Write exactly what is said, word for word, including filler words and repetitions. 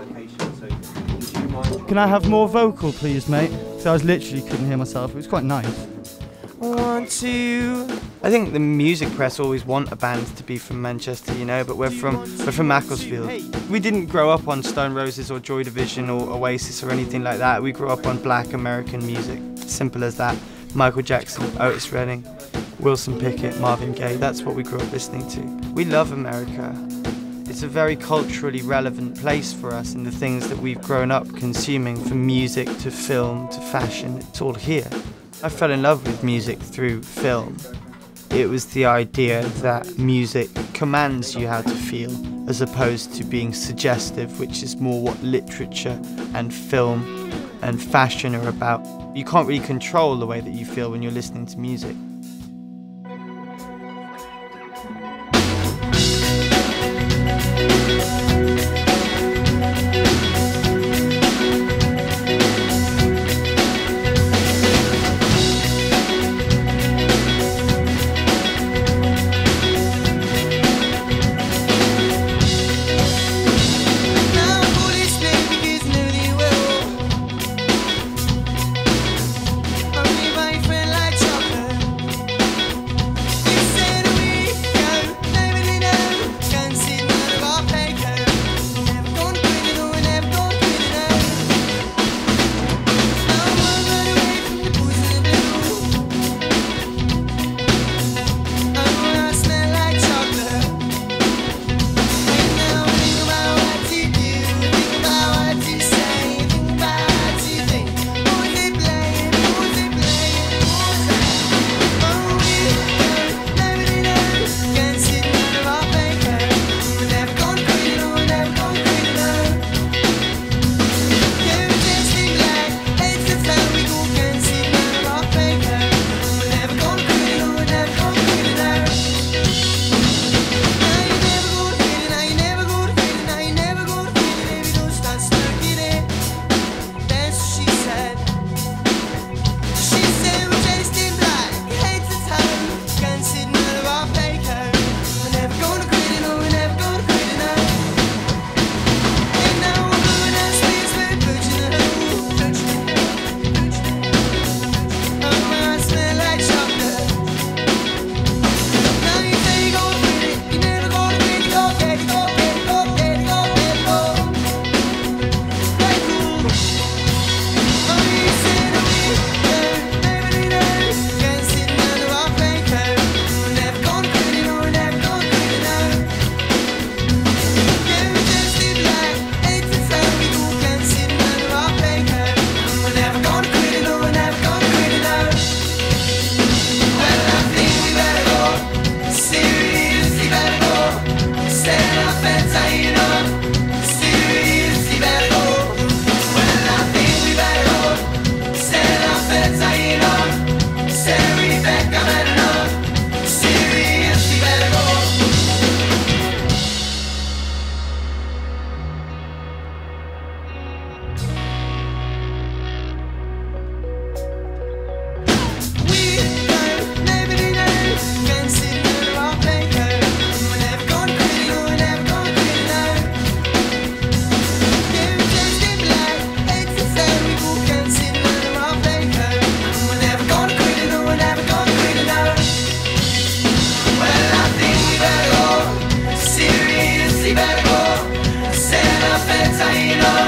location, so would you mind... Can I have more vocal, please, mate? Because I was literally couldn't hear myself. It was quite nice. One, two... I think the music press always want a band to be from Manchester, you know, but we're from we're from Macclesfield. We didn't grow up on Stone Roses or Joy Division or Oasis or anything like that. We grew up on black American music. Simple as that. Michael Jackson, Otis Redding, Wilson Pickett, Marvin Gaye, that's what we grew up listening to. We love America. It's a very culturally relevant place for us, and the things that we've grown up consuming, from music to film to fashion, it's all here. I fell in love with music through film. It was the idea that music commands you how to feel, as opposed to being suggestive, which is more what literature and film and fashion are about. You can't really control the way that you feel when you're listening to music. You know